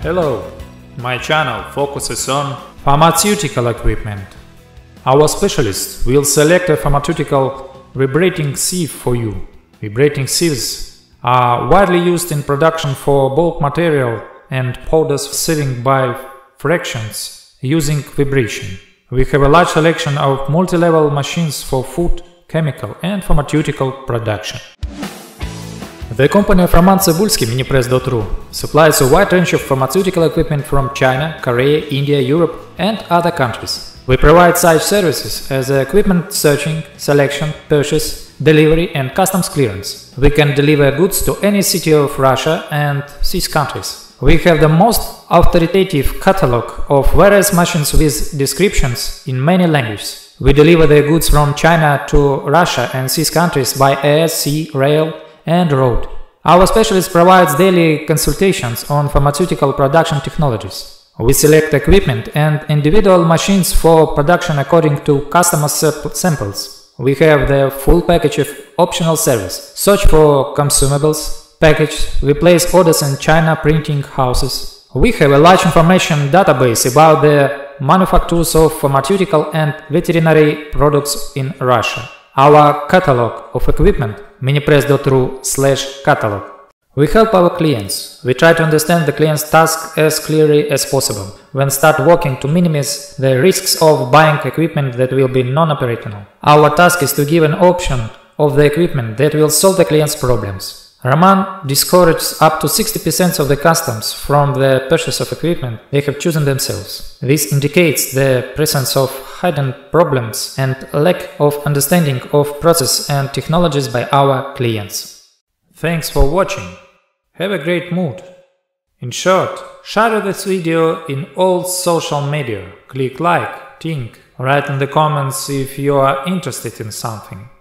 Hello! My channel focuses on pharmaceutical equipment. Our specialist will select a pharmaceutical vibrating sieve for you. Vibrating sieves are widely used in production for bulk material and powders sieving by fractions using vibration. We have a large selection of multi-level machines for food, chemical and pharmaceutical production. The company of Roman Tsibulsky, Minipress.ru, supplies a wide range of pharmaceutical equipment from China, Korea, India, Europe and other countries. We provide such services as equipment searching, selection, purchase, delivery and customs clearance. We can deliver goods to any city of Russia and six countries. We have the most authoritative catalog of various machines with descriptions in many languages. We deliver the goods from China to Russia and six countries by air, sea, rail and road. Our specialist provides daily consultations on pharmaceutical production technologies. We select equipment and individual machines for production according to customer samples. We have the full package of optional service, search for consumables, package, we place orders in China printing houses. We have a large information database about the manufacturers of pharmaceutical and veterinary products in Russia. Our catalog of equipment Minipress.ru/catalog. We help our clients. We try to understand the client's task as clearly as possible when start working to minimize the risks of buying equipment that will be non-operational. Our task is to give an option of the equipment that will solve the client's problems. Roman discourages up to 60% of the customers from the purchase of equipment they have chosen themselves. This indicates the presence of hidden problems and lack of understanding of process and technologies by our clients. Thanks for watching. Have a great mood. In short, share this video in all social media. Click like, think, write in the comments if you are interested in something.